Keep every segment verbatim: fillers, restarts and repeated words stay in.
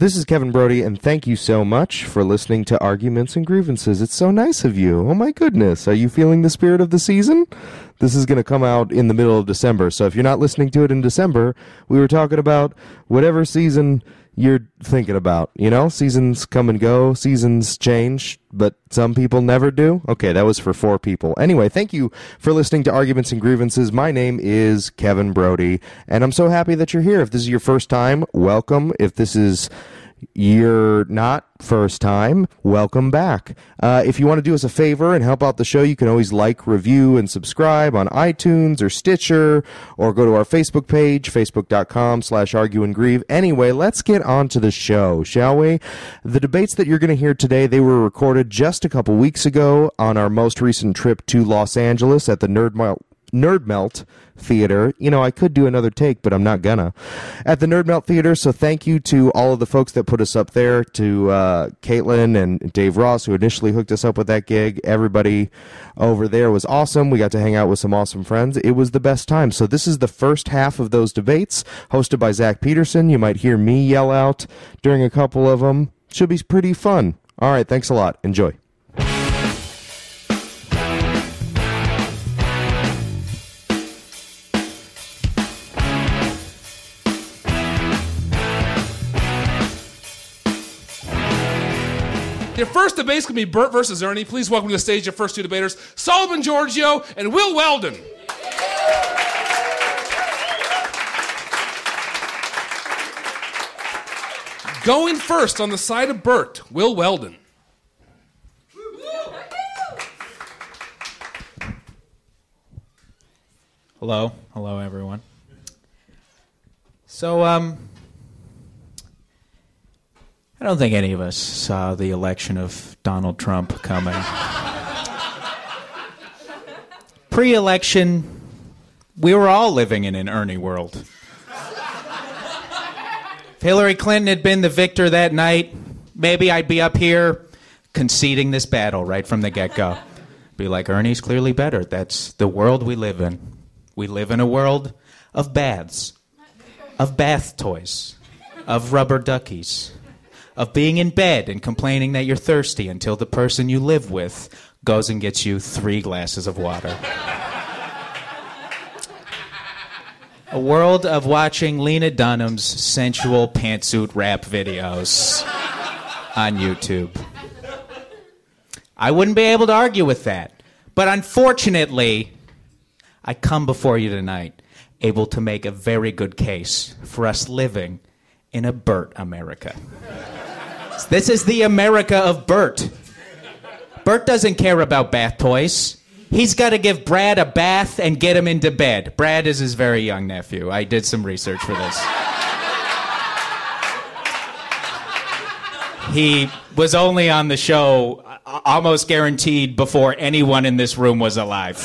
This is Kevin Brody, and thank you so much for listening to Arguments and Grievances. It's so nice of you. Oh, my goodness. Are you feeling the spirit of the season? This is going to come out in the middle of December, so if you're not listening to it in December, we were talking about whatever season you're thinking about. You know, seasons come and go, seasons change, but some people never do. Okay, that was for four people. Anyway, thank you for listening to Arguments and Grievances. My name is Kevin Brody, and I'm so happy that you're here. If this is your first time, welcome. If this is you're not first time, welcome back. Uh, if you want to do us a favor and help out the show, you can always like, review, and subscribe on iTunes or Stitcher, or go to our Facebook page, facebook.com slash argue and grieve. Anyway, let's get on to the show, shall we? The debates that you're going to hear today, they were recorded just a couple weeks ago on our most recent trip to Los Angeles at the NerdMelt NerdMelt Theater. You know, I could do another take, but I'm not gonna. At the NerdMelt Theater, so thank you to all of the folks that put us up there, to uh, Caitlin and Dave Ross, who initially hooked us up with that gig. Everybody over there was awesome. We got to hang out with some awesome friends. It was the best time. So this is the first half of those debates, hosted by Zach Peterson. You might hear me yell out during a couple of them. Should be pretty fun. All right, thanks a lot. Enjoy. Your first debate's going to be Bert versus Ernie. Please welcome to the stage your first two debaters, Solomon Giorgio and Will Weldon. Going first on the side of Bert, Will Weldon. Hello. Hello, everyone. So, um... I don't think any of us saw the election of Donald Trump coming. Pre-election, we were all living in an Ernie world. If Hillary Clinton had been the victor that night, maybe I'd be up here conceding this battle right from the get-go. Be like, Ernie's clearly better. That's the world we live in. We live in a world of baths, of bath toys, of rubber duckies, of being in bed and complaining that you're thirsty until the person you live with goes and gets you three glasses of water. A world of watching Lena Dunham's sensual pantsuit rap videos on YouTube. I wouldn't be able to argue with that, but unfortunately, I come before you tonight able to make a very good case for us living in a Bert America. This is the America of Bert. Bert doesn't care about bath toys. He's got to give Brad a bath and get him into bed. Brad is his very young nephew. I did some research for this. He was only on the show, almost guaranteed, before anyone in this room was alive.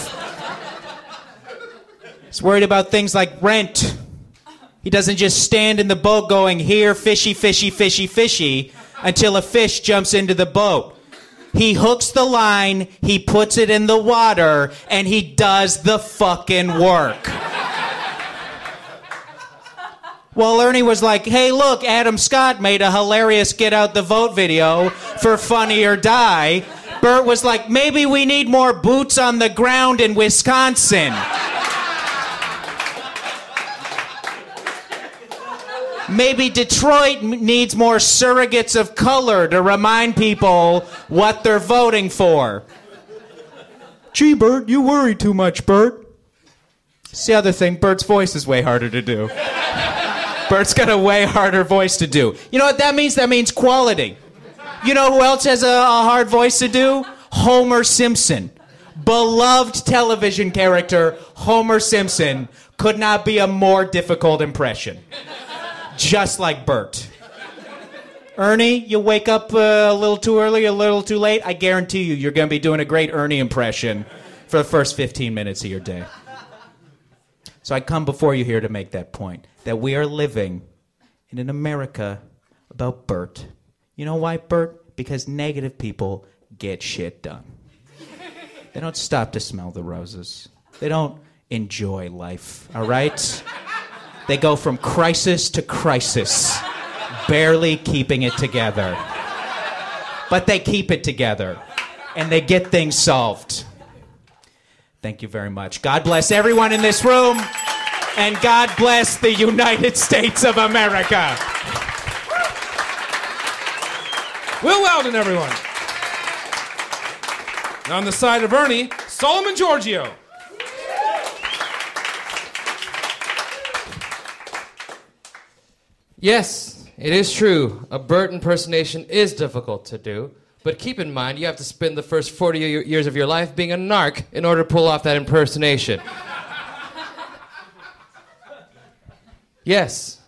He's worried about things like rent. He doesn't just stand in the boat going, here, fishy, fishy, fishy, fishy, until a fish jumps into the boat. He hooks the line, he puts it in the water, and he does the fucking work. Well, Ernie was like, hey, look, Adam Scott made a hilarious Get Out the Vote video for Funny or Die. Bert was like, maybe we need more boots on the ground in Wisconsin. Maybe Detroit needs more surrogates of color to remind people what they're voting for. Gee, Bert, you worry too much, Bert. It's the other thing. Bert's voice is way harder to do. Bert's got a way harder voice to do. You know what that means? That means quality. You know who else has a, a hard voice to do? Homer Simpson. Beloved television character, Homer Simpson, could not be a more difficult impression. Just like Bert. Ernie, you wake up uh, a little too early, a little too late, I guarantee you you're going to be doing a great Ernie impression for the first fifteen minutes of your day. So I come before you here to make that point, that we are living in an America about Bert. You know why, Bert? Because negative people get shit done. They don't stop to smell the roses. They don't enjoy life, all right? They go from crisis to crisis, barely keeping it together. But they keep it together, and they get things solved. Thank you very much. God bless everyone in this room, and God bless the United States of America. Will Weldon, everyone. And on the side of Ernie, Solomon Giorgio. Yes, it is true. A bird impersonation is difficult to do. But keep in mind, you have to spend the first forty years of your life being a narc in order to pull off that impersonation. Yes,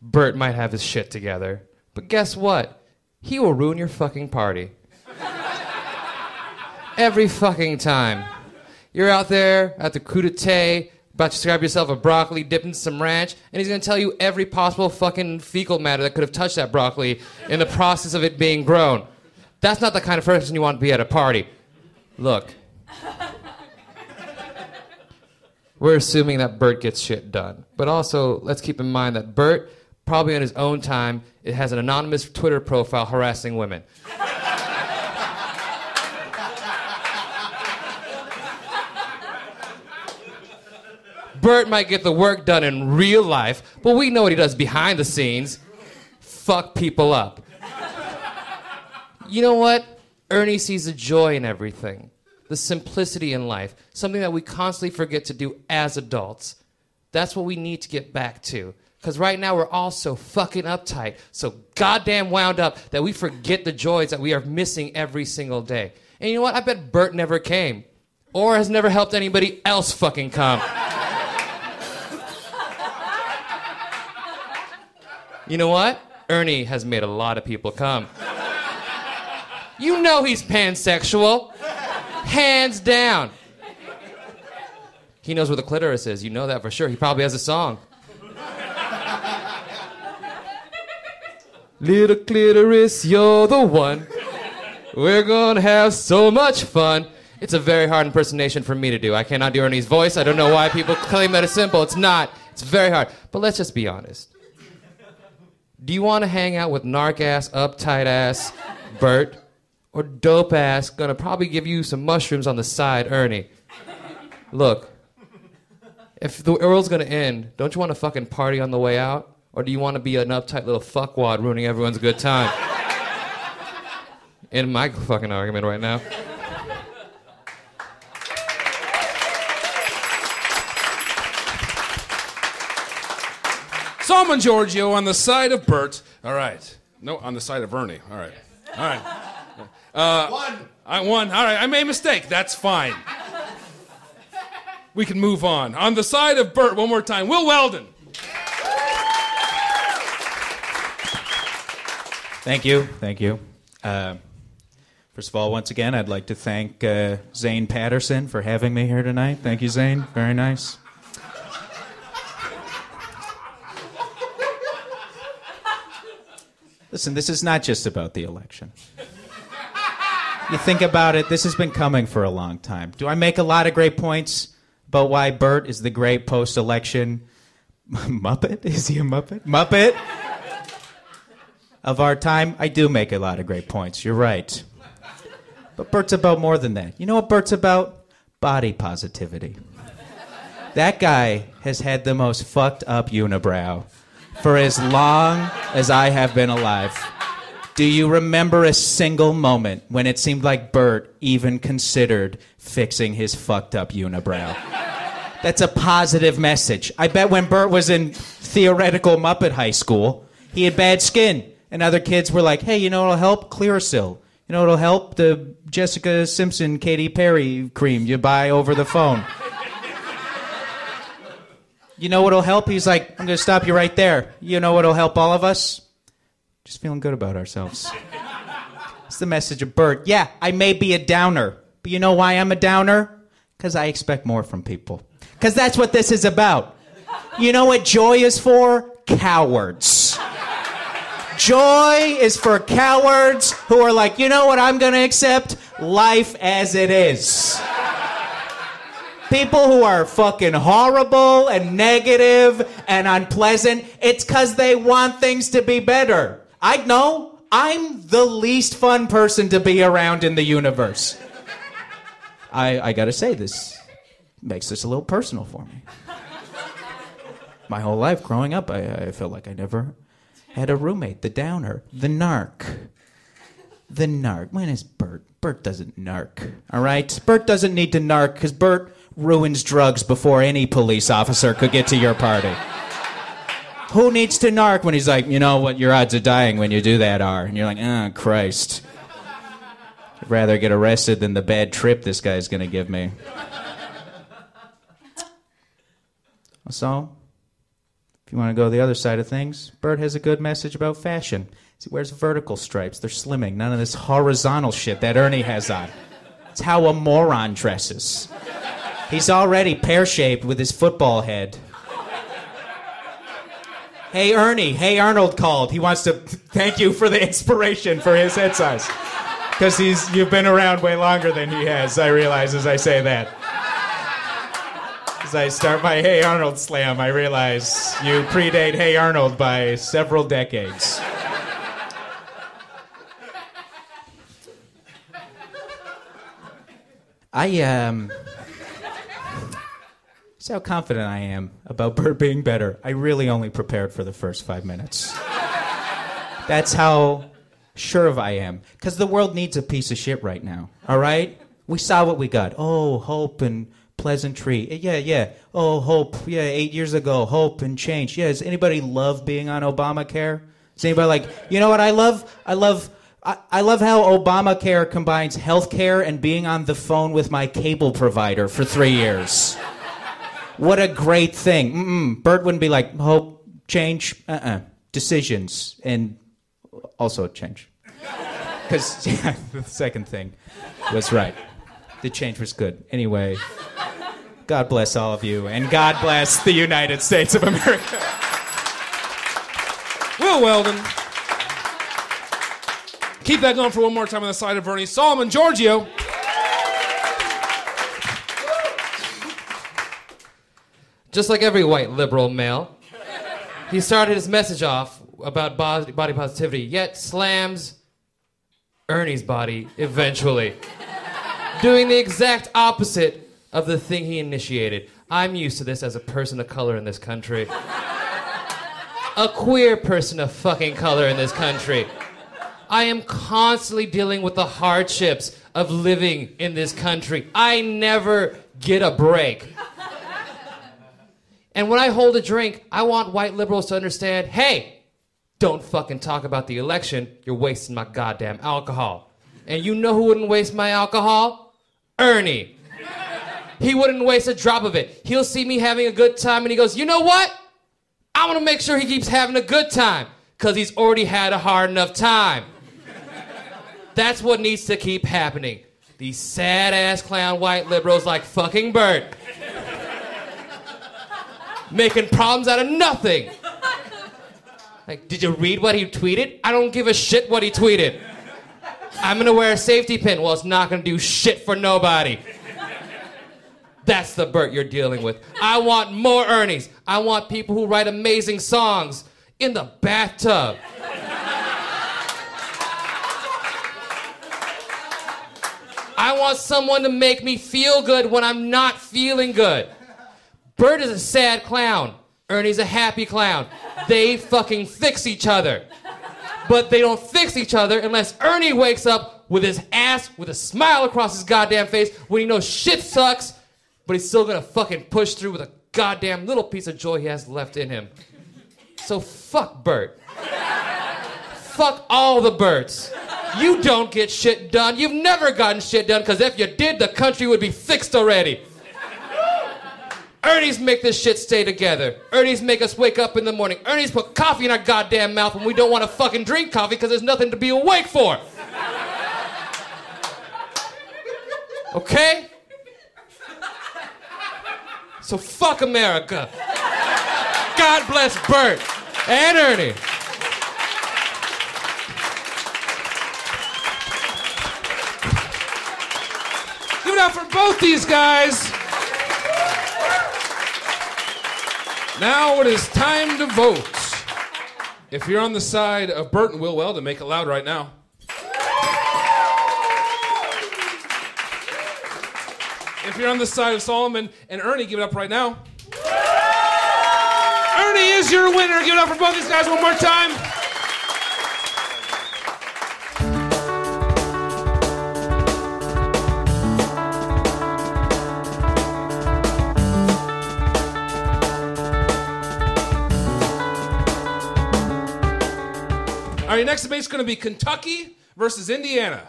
Bert might have his shit together. But guess what? He will ruin your fucking party. Every fucking time. You're out there at the coup d'etat, about to grab yourself a broccoli dipped in some ranch, and he's going to tell you every possible fucking fecal matter that could have touched that broccoli in the process of it being grown. That's not the kind of person you want to be at a party. Look. We're assuming that Bert gets shit done. But also, let's keep in mind that Bert, probably on his own time, it has an anonymous Twitter profile harassing women. Bert might get the work done in real life, but we know what he does behind the scenes. Fuck people up. You know what? Ernie sees the joy in everything. The simplicity in life. Something that we constantly forget to do as adults. That's what we need to get back to. Because right now we're all so fucking uptight, so goddamn wound up, that we forget the joys that we are missing every single day. And you know what? I bet Bert never came. Or has never helped anybody else fucking come. You know what? Ernie has made a lot of people come. You know he's pansexual. Hands down. He knows where the clitoris is. You know that for sure. He probably has a song. Little clitoris, you're the one. We're gonna have so much fun. It's a very hard impersonation for me to do. I cannot do Ernie's voice. I don't know why people claim that it's simple. It's not. It's very hard. But let's just be honest. Do you want to hang out with narc-ass, uptight-ass Bert? Or dope-ass, gonna probably give you some mushrooms on the side, Ernie? Look, if the world's gonna end, don't you want to fucking party on the way out? Or do you want to be an uptight little fuckwad ruining everyone's good time? In my fucking argument right now. Solomon Giorgio on the side of Bert. All right. No, on the side of Ernie. All right. All right. Uh, one. I won. All right. I made a mistake. That's fine. We can move on. On the side of Bert, one more time, Will Weldon. Thank you. Thank you. Uh, first of all, once again, I'd like to thank uh, Zane Patterson for having me here tonight. Thank you, Zane. Very nice. Listen, this is not just about the election. You think about it, this has been coming for a long time. Do I make a lot of great points about why Bert is the great post-election Muppet? Is he a Muppet? Muppet? Of our time, I do make a lot of great points. You're right. But Bert's about more than that. You know what Bert's about? Body positivity. That guy has had the most fucked up unibrow for as long as I have been alive. Do you remember a single moment when it seemed like Bert even considered fixing his fucked up unibrow? That's a positive message. I bet when Bert was in theoretical Muppet high school, he had bad skin, and other kids were like, hey, you know what'll help? Clearasil. You know what'll help? The Jessica Simpson, Katy Perry cream you buy over the phone. You know what'll help? He's like, I'm gonna stop you right there. You know what'll help all of us? Just feeling good about ourselves. It's the message of Bert. Yeah, I may be a downer, but you know why I'm a downer? Because I expect more from people. Because that's what this is about. You know what joy is for? Cowards. Joy is for cowards who are like, you know what I'm gonna accept? Life as it is. people who are fucking horrible and negative and unpleasant, it's because they want things to be better. I know I'm the least fun person to be around in the universe. I, I gotta say, this makes this a little personal for me. My whole life growing up, I, I felt like I never had a roommate. The downer, the narc. The narc. When is Bert? Bert doesn't narc, all right? Bert doesn't need to narc because Bert ruins drugs before any police officer could get to your party. Who needs to narc when he's like, you know what your odds of dying when you do that are? And you're like, oh, Christ. I'd rather get arrested than the bad trip this guy's going to give me. So, if you want to go to the other side of things, Bert has a good message about fashion. He wears vertical stripes. They're slimming. None of this horizontal shit that Ernie has on. It's how a moron dresses. He's already pear-shaped with his football head. Hey, Ernie. Hey, Arnold called. He wants to thank you for the inspiration for his head size. Because he's you've been around way longer than he has, I realize, as I say that. As I start my Hey, Arnold slam, I realize you predate Hey, Arnold by several decades. I, um, that's how confident I am about Bert being better. I really only prepared for the first five minutes. That's how sure of I am. Because the world needs a piece of shit right now, all right? We saw what we got. Oh, hope and pleasantry. Yeah, yeah. Oh, hope. Yeah, eight years ago, hope and change. Yeah, does anybody love being on Obamacare? Is anybody like, you know what I love? I love... I love how Obamacare combines healthcare and being on the phone with my cable provider for three years. What a great thing. Mm-mm. Bert wouldn't be like, hope, change, uh-uh, decisions, and also change. Because yeah, the second thing was right. The change was good. Anyway, God bless all of you, and God bless the United States of America. Will Weldon. Keep that going for one more time on the side of Ernie. Solomon Giorgio. Just like every white liberal male, he started his message off about body positivity, yet slams Ernie's body eventually, doing the exact opposite of the thing he initiated. I'm used to this as a person of color in this country. A queer person of fucking color in this country. I am constantly dealing with the hardships of living in this country. I never get a break. And when I hold a drink, I want white liberals to understand, hey, don't fucking talk about the election. You're wasting my goddamn alcohol. And you know who wouldn't waste my alcohol? Ernie. He wouldn't waste a drop of it. He'll see me having a good time and he goes, you know what? I want to make sure he keeps having a good time because he's already had a hard enough time. That's what needs to keep happening. These sad-ass clown white liberals like fucking Bert. Making problems out of nothing. Like, did you read what he tweeted? I don't give a shit what he tweeted. I'm gonna wear a safety pin. Well, it's not gonna do shit for nobody. That's the Bert you're dealing with. I want more Ernies. I want people who write amazing songs in the bathtub. I want someone to make me feel good when I'm not feeling good. Bert is a sad clown. Ernie's a happy clown. They fucking fix each other. But they don't fix each other unless Ernie wakes up with his ass with a smile across his goddamn face when he knows shit sucks, but he's still gonna fucking push through with a goddamn little piece of joy he has left in him. So fuck Bert. Fuck all the Berts. You don't get shit done. You've never gotten shit done, because if you did, the country would be fixed already. Ernie's make this shit stay together. Ernie's make us wake up in the morning. Ernie's put coffee in our goddamn mouth when we don't want to fucking drink coffee because there's nothing to be awake for. Okay? So fuck America. God bless Bert and Ernie. Give it up for both these guys. Now it is time to vote. If you're on the side of Bert and Will Weldon, make it loud right now. If you're on the side of Solomon and Ernie, give it up right now. Ernie is your winner. Give it up for both these guys one more time. All right, next debate's going to be Kentucky versus Indiana.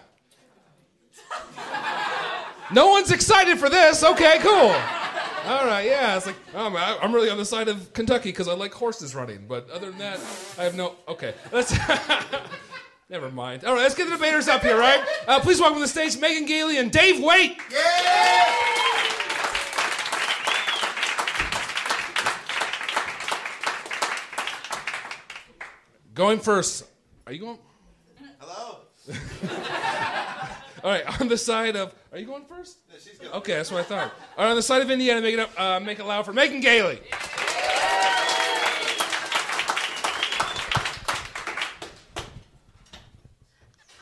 No one's excited for this. Okay, cool. All right, yeah. It's like, um, I, I'm really on the side of Kentucky because I like horses running. But other than that, I have no... Okay, let's... Never mind. All right, let's get the debaters up here, right? Uh, please welcome to the stage Megan Gailey and Dave Waite. Yeah! Going first. Are you going? Hello? All right, on the side of... Are you going first? No, she's going. Okay, that's what I thought. All right, on the side of Indiana, make it up, uh, make it loud for Megan Gailey. Yeah.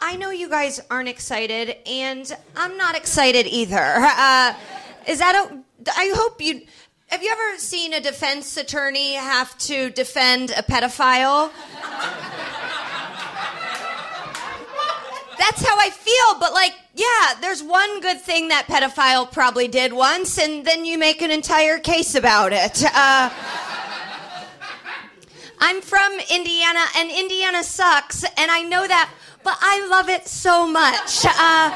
I know you guys aren't excited, and I'm not excited either. Uh, is that a... I hope you... Have you ever seen a defense attorney have to defend a pedophile? That's how I feel, but like, yeah, there's one good thing that pedophile probably did once, and then you make an entire case about it. Uh, I'm from Indiana, and Indiana sucks, and I know that, but I love it so much. Uh,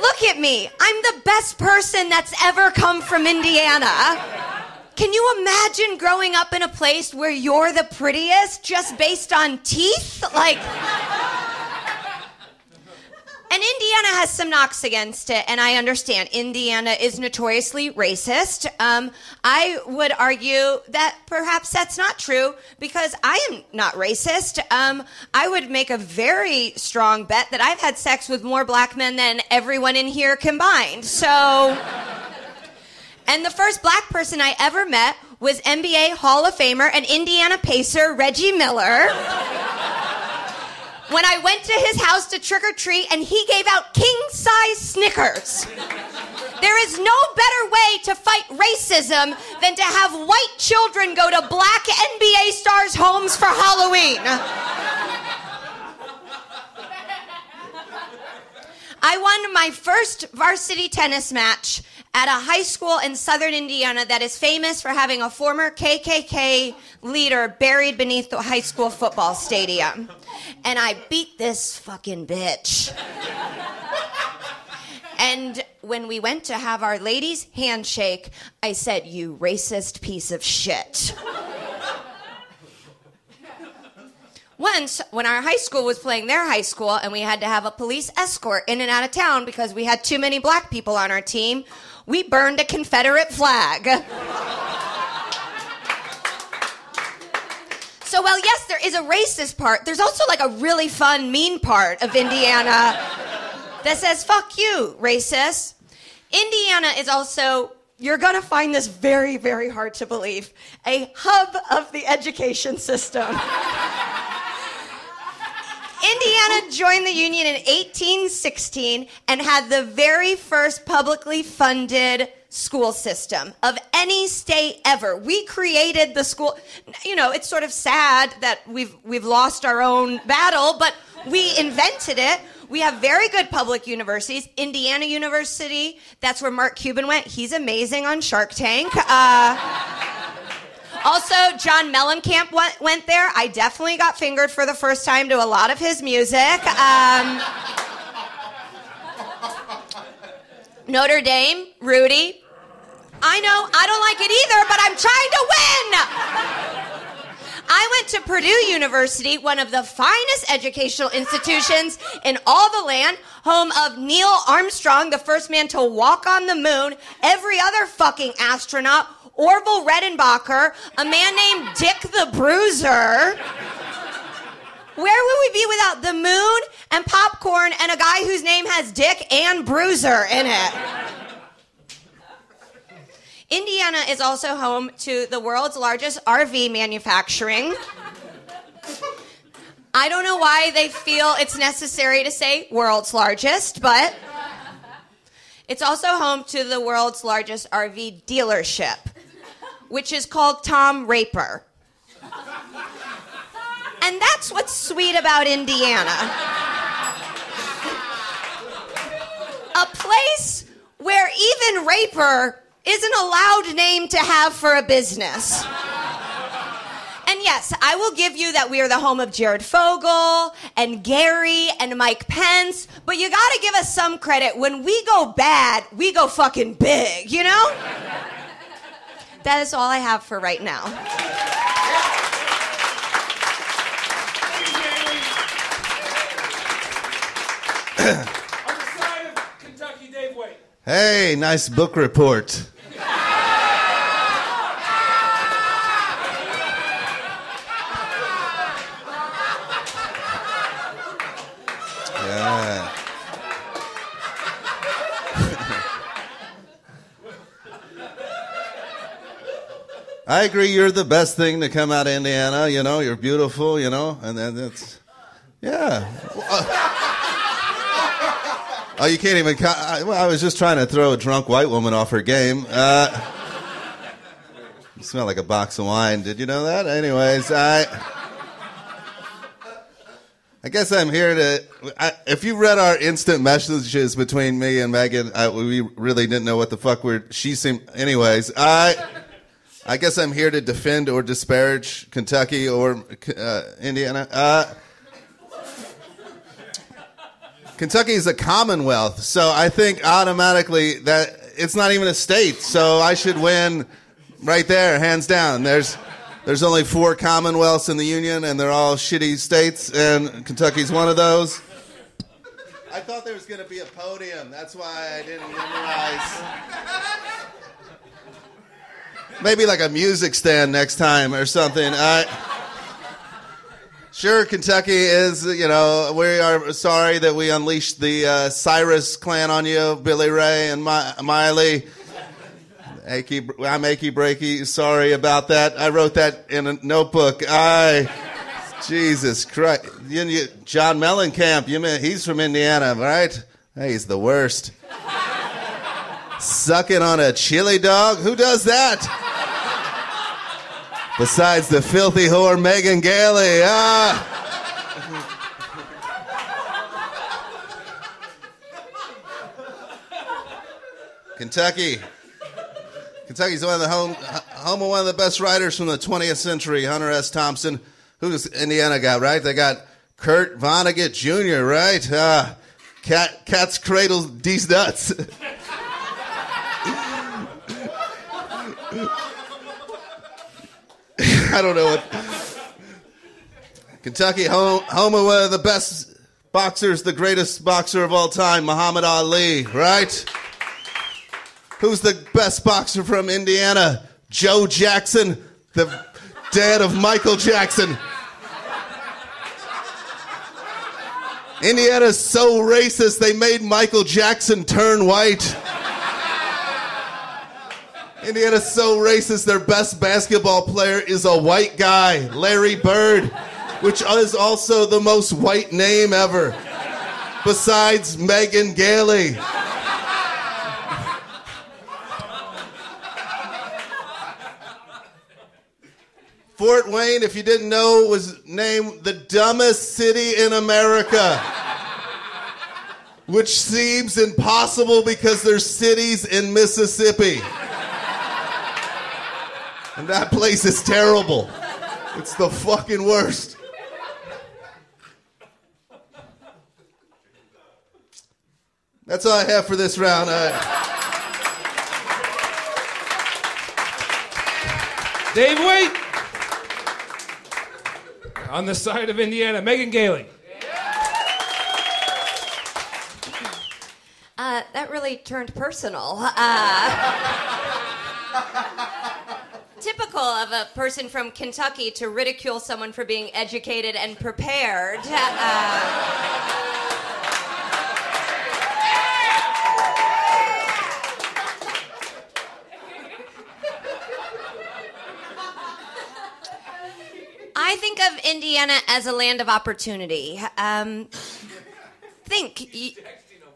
look at me. I'm the best person that's ever come from Indiana. Can you imagine growing up in a place where you're the prettiest just based on teeth? Like... And Indiana has some knocks against it, and I understand. Indiana is notoriously racist. Um, I would argue that perhaps that's not true, because I am not racist. Um, I would make a very strong bet that I've had sex with more black men than everyone in here combined. So... And the first black person I ever met was N B A Hall of Famer and Indiana Pacer Reggie Miller. When I went to his house to trick-or-treat, and he gave out king-size Snickers. There is no better way to fight racism than to have white children go to black N B A stars' homes for Halloween. I won my first varsity tennis match at a high school in southern Indiana that is famous for having a former K K K leader buried beneath the high school football stadium. And I beat this fucking bitch. And when we went to have our ladies' handshake, I said, "You racist piece of shit." Once, when our high school was playing their high school and we had to have a police escort in and out of town because we had too many black people on our team, we burned a Confederate flag. So while, yes, there is a racist part, there's also like a really fun, mean part of Indiana that says, fuck you, racist. Indiana is also, you're gonna find this very, very hard to believe, a hub of the education system. Indiana joined the Union in eighteen sixteen and had the very first publicly funded school system of any state ever. We created the school. You know, it's sort of sad that we've we've lost our own battle, but we invented it. We have very good public universities. Indiana University, that's where Mark Cuban went. He's amazing on Shark Tank. Uh, also, John Mellencamp went, went there. I definitely got fingered for the first time to a lot of his music. Um, Notre Dame, Rudy. I know, I don't like it either, but I'm trying to win! I went to Purdue University, one of the finest educational institutions in all the land, home of Neil Armstrong, the first man to walk on the moon, every other fucking astronaut, Orville Redenbacher, a man named Dick the Bruiser. Where would we be without the moon and popcorn and a guy whose name has Dick and Bruiser in it? Indiana is also home to the world's largest R V manufacturing. I don't know why they feel it's necessary to say world's largest, but it's also home to the world's largest R V dealership, which is called Tom Raper. And that's what's sweet about Indiana. A place where even Raper is an allowed name to have for a business. And yes, I will give you that we are the home of Jared Fogle and Gary and Mike Pence, but you gotta give us some credit. When we go bad, we go fucking big, you know? That is all I have for right now. On the side of Kentucky, Dave Waite. Hey, nice book report. Yeah. I agree, you're the best thing to come out of Indiana, you know, you're beautiful, you know, and then that's, yeah. Oh, you can't even, con- I, well, I was just trying to throw a drunk white woman off her game. Uh, you smell like a box of wine, did you know that? Anyways, I... I guess I'm here to... I, if you read our instant messages between me and Megan, I, we really didn't know what the fuck we're... She seemed... Anyways, I... I guess I'm here to defend or disparage Kentucky or uh, Indiana. Uh, Kentucky is a commonwealth, so I think automatically that it's not even a state, so I should win right there, hands down. There's... There's only four commonwealths in the union, and they're all shitty states, and Kentucky's one of those. I thought there was going to be a podium. That's why I didn't memorize. Maybe like a music stand next time or something. I, sure, Kentucky is, you know, we are sorry that we unleashed the uh, Cyrus clan on you, Billy Ray and My- Miley. Achy, I'm achy breaky. Sorry about that. I wrote that in a notebook. I, Jesus Christ. You, you, John Mellencamp, you, he's from Indiana, right? Hey, he's the worst. Sucking on a chili dog? Who does that? Besides the filthy whore Megan Gailey. Ah. Kentucky. Kentucky's one of the home, home of one of the best writers from the twentieth century, Hunter S. Thompson. Who's Indiana got, right? They got Kurt Vonnegut Junior, right? Uh, cat, cats cradle these nuts. I don't know what. Kentucky, home, home of one of the best boxers, the greatest boxer of all time, Muhammad Ali, right? Who's the best boxer from Indiana? Joe Jackson, the dad of Michael Jackson. Indiana's so racist, they made Michael Jackson turn white. Indiana's so racist, their best basketball player is a white guy, Larry Bird, which is also the most white name ever, besides Megan Gailey. Fort Wayne, if you didn't know, was named the dumbest city in America, which seems impossible because there's cities in Mississippi. And that place is terrible. It's the fucking worst. That's all I have for this round. I... Dave Waite. On the side of Indiana, Megan Gailey. Uh, that really turned personal. Uh, typical of a person from Kentucky to ridicule someone for being educated and prepared. Uh, of Indiana as a land of opportunity. Um, think. He's texting over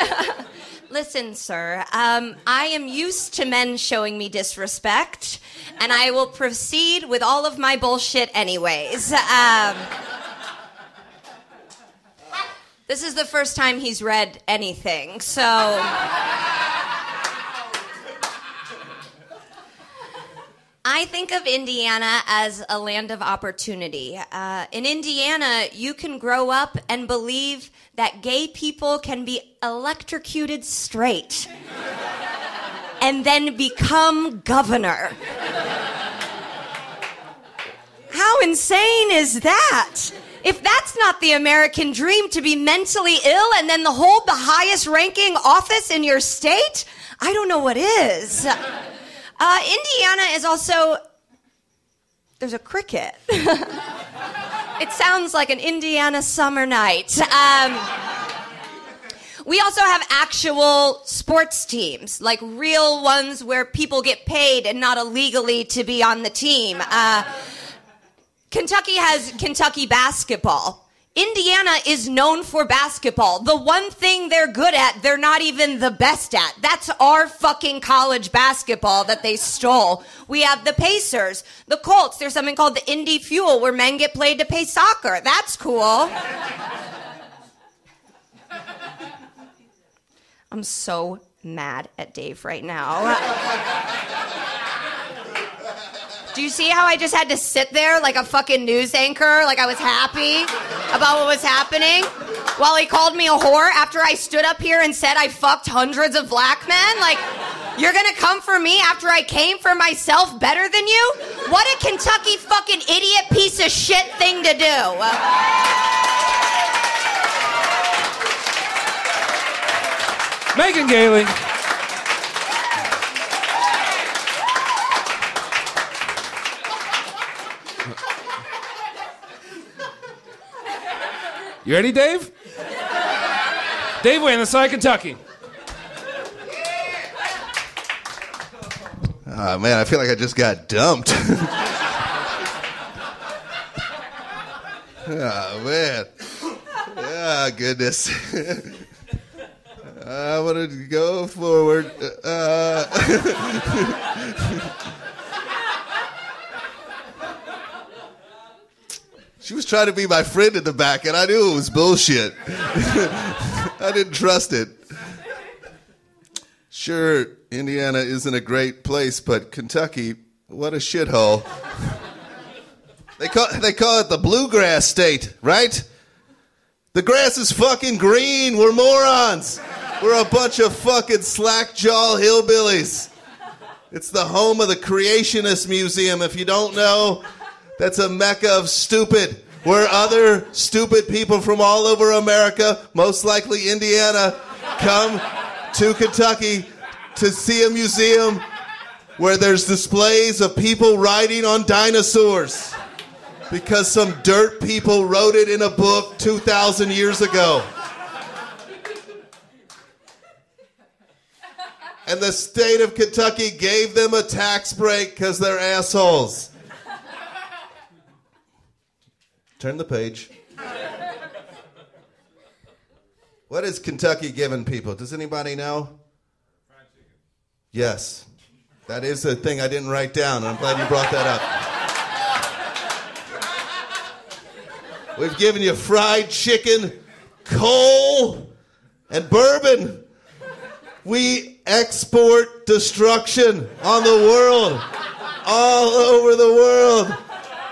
there. Listen, sir, um, I am used to men showing me disrespect, and I will proceed with all of my bullshit anyways. Um, this is the first time he's read anything, so... I think of Indiana as a land of opportunity. Uh, in Indiana, you can grow up and believe that gay people can be electrocuted straight and then become governor. How insane is that? If that's not the American dream, to be mentally ill and then hold the highest ranking office in your state, I don't know what is. Uh, Indiana is also, there's a cricket. It sounds like an Indiana summer night. Um, we also have actual sports teams, like real ones where people get paid and not illegally to be on the team. Uh, Kentucky has Kentucky basketball. Indiana is known for basketball. The one thing they're good at, they're not even the best at. That's our fucking college basketball that they stole. We have the Pacers, the Colts. There's something called the Indy Fuel where men get played to pay soccer. That's cool. I'm so mad at Dave right now. Do you see how I just had to sit there like a fucking news anchor, like I was happy about what was happening, while he called me a whore after I stood up here and said I fucked hundreds of black men? Like, you're gonna come for me after I came for myself better than you? What a Kentucky fucking idiot piece of shit thing to do. Megan Gailey. You ready, Dave? Dave Waite, Inside Kentucky. Oh, man, I feel like I just got dumped. Oh, man. Oh, goodness. I want to go forward. Uh... She was trying to be my friend in the back, and I knew it was bullshit. I didn't trust it. Sure, Indiana isn't a great place, but Kentucky, what a shithole. They call, they call it the bluegrass state, right? The grass is fucking green. We're morons. We're a bunch of fucking slack-jaw hillbillies. It's the home of the Creationist Museum, if you don't know. That's a mecca of stupid, where other stupid people from all over America, most likely Indiana, come to Kentucky to see a museum where there's displays of people riding on dinosaurs because some dirt people wrote it in a book two thousand years ago. And the state of Kentucky gave them a tax break because they're assholes. Turn the page. What is Kentucky giving people? Does anybody know? Fried chicken. Yes. That is a thing I didn't write down, and I'm glad you brought that up. We've given you fried chicken, coal, and bourbon. We export destruction on the world, all over the world.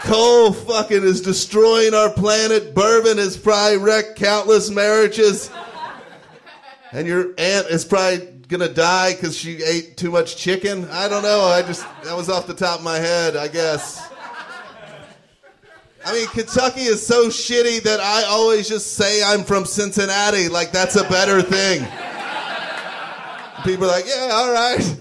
Coal fucking is destroying our planet. Bourbon has probably wrecked countless marriages. And your aunt is probably gonna die because she ate too much chicken. I don't know. I just, that was off the top of my head, I guess. I mean, Kentucky is so shitty that I always just say I'm from Cincinnati. Like, that's a better thing. People are like, yeah, all right.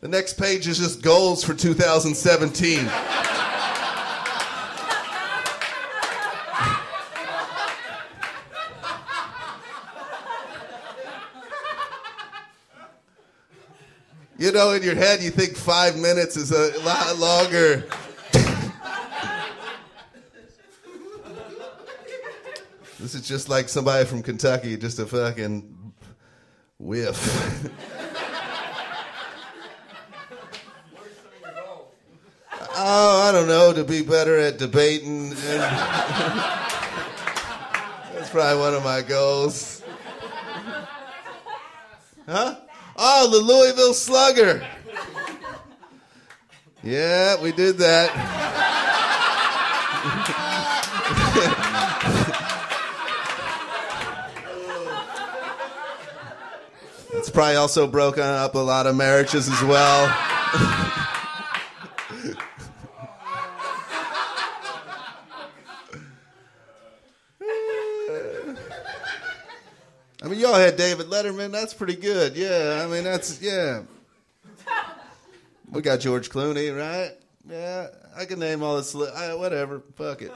The next page is just goals for two thousand seventeen. You know, in your head, you think five minutes is a lot longer. This is just like somebody from Kentucky, just a fucking whiff. Oh, I don't know, to be better at debating. And that's probably one of my goals. Huh? Oh, the Louisville Slugger. Yeah, we did that. It's probably also broken up a lot of marriages as well. I mean, y'all had David Letterman. That's pretty good. Yeah, I mean, that's, yeah. We got George Clooney, right? Yeah, I can name all this. Li- I, whatever, fuck it.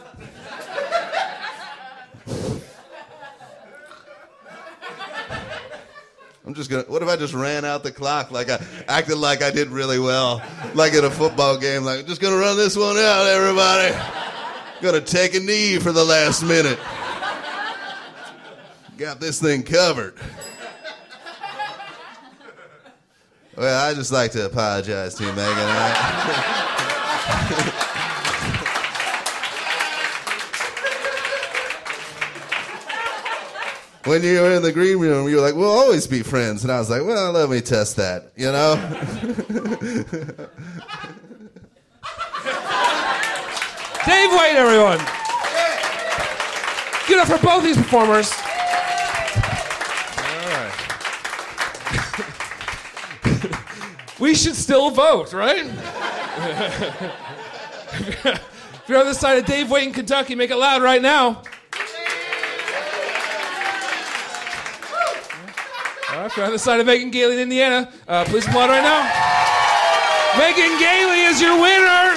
I'm just going to, what if I just ran out the clock? Like I acted like I did really well. Like at a football game. Like, I'm just going to run this one out, everybody. Going to take a knee for the last minute. Got this thing covered. Well, I just like to apologize to you, Megan. I... When you were in the green room, you were like, we'll always be friends. And I was like, well, let me test that, you know? Dave Waite, everyone. Give it up for both these performers. We should still vote, right? If you're on the side of Dave Waite in Kentucky, make it loud right now. All right, if you're on the side of Megan Gailey in Indiana, uh, please applaud right now. Megan Gailey is your winner.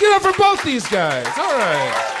Get up for both these guys. All right.